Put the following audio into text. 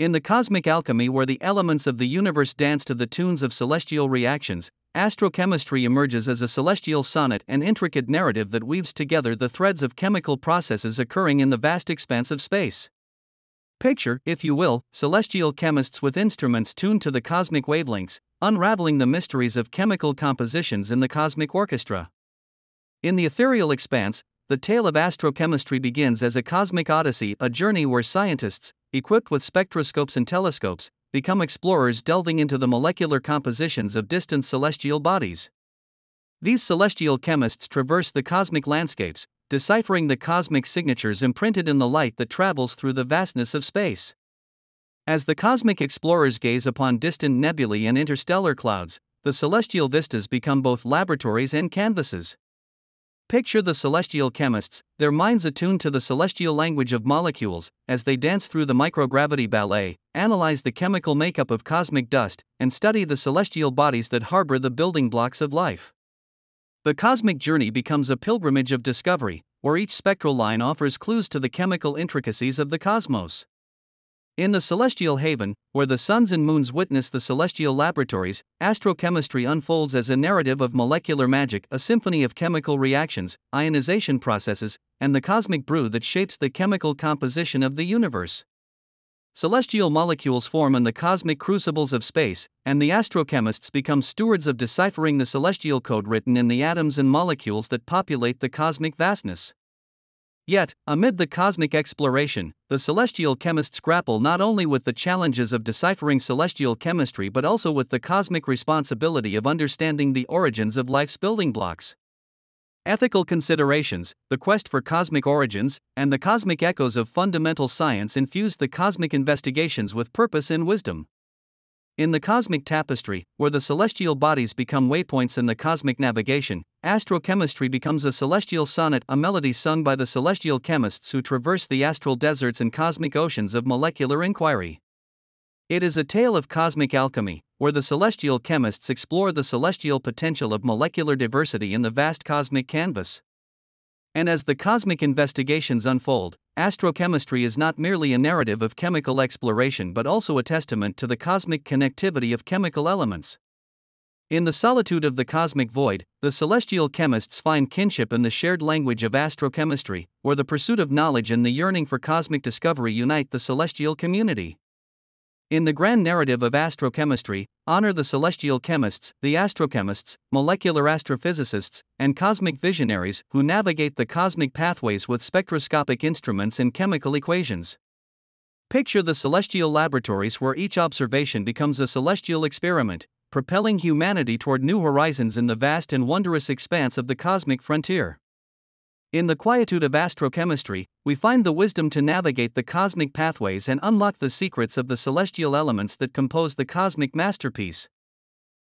In the cosmic alchemy where the elements of the universe dance to the tunes of celestial reactions, astrochemistry emerges as a celestial sonnet, an intricate narrative that weaves together the threads of chemical processes occurring in the vast expanse of space. Picture, if you will, celestial chemists with instruments tuned to the cosmic wavelengths, unraveling the mysteries of chemical compositions in the cosmic orchestra. In the ethereal expanse, the tale of astrochemistry begins as a cosmic odyssey, a journey where scientists, equipped with spectroscopes and telescopes, become explorers delving into the molecular compositions of distant celestial bodies. These celestial chemists traverse the cosmic landscapes, deciphering the cosmic signatures imprinted in the light that travels through the vastness of space. As the cosmic explorers gaze upon distant nebulae and interstellar clouds, the celestial vistas become both laboratories and canvases. Picture the celestial chemists, their minds attuned to the celestial language of molecules, as they dance through the microgravity ballet, analyze the chemical makeup of cosmic dust, and study the celestial bodies that harbor the building blocks of life. The cosmic journey becomes a pilgrimage of discovery, where each spectral line offers clues to the chemical intricacies of the cosmos. In the celestial haven, where the suns and moons witness the celestial laboratories, astrochemistry unfolds as a narrative of molecular magic, a symphony of chemical reactions, ionization processes, and the cosmic brew that shapes the chemical composition of the universe. Celestial molecules form in the cosmic crucibles of space, and the astrochemists become stewards of deciphering the celestial code written in the atoms and molecules that populate the cosmic vastness. Yet, amid the cosmic exploration, the celestial chemists grapple not only with the challenges of deciphering celestial chemistry but also with the cosmic responsibility of understanding the origins of life's building blocks. Ethical considerations, the quest for cosmic origins, and the cosmic echoes of fundamental science infuse the cosmic investigations with purpose and wisdom. In the cosmic tapestry, where the celestial bodies become waypoints in the cosmic navigation, astrochemistry becomes a celestial sonnet, a melody sung by the celestial chemists who traverse the astral deserts and cosmic oceans of molecular inquiry. It is a tale of cosmic alchemy, where the celestial chemists explore the celestial potential of molecular diversity in the vast cosmic canvas. And as the cosmic investigations unfold, astrochemistry is not merely a narrative of chemical exploration but also a testament to the cosmic connectivity of chemical elements. In the solitude of the cosmic void, the celestial chemists find kinship in the shared language of astrochemistry, where the pursuit of knowledge and the yearning for cosmic discovery unite the celestial community. In the grand narrative of astrochemistry, honor the celestial chemists, the astrochemists, molecular astrophysicists, and cosmic visionaries who navigate the cosmic pathways with spectroscopic instruments and chemical equations. Picture the celestial laboratories where each observation becomes a celestial experiment, propelling humanity toward new horizons in the vast and wondrous expanse of the cosmic frontier. In the quietude of astrochemistry, we find the wisdom to navigate the cosmic pathways and unlock the secrets of the celestial elements that compose the cosmic masterpiece.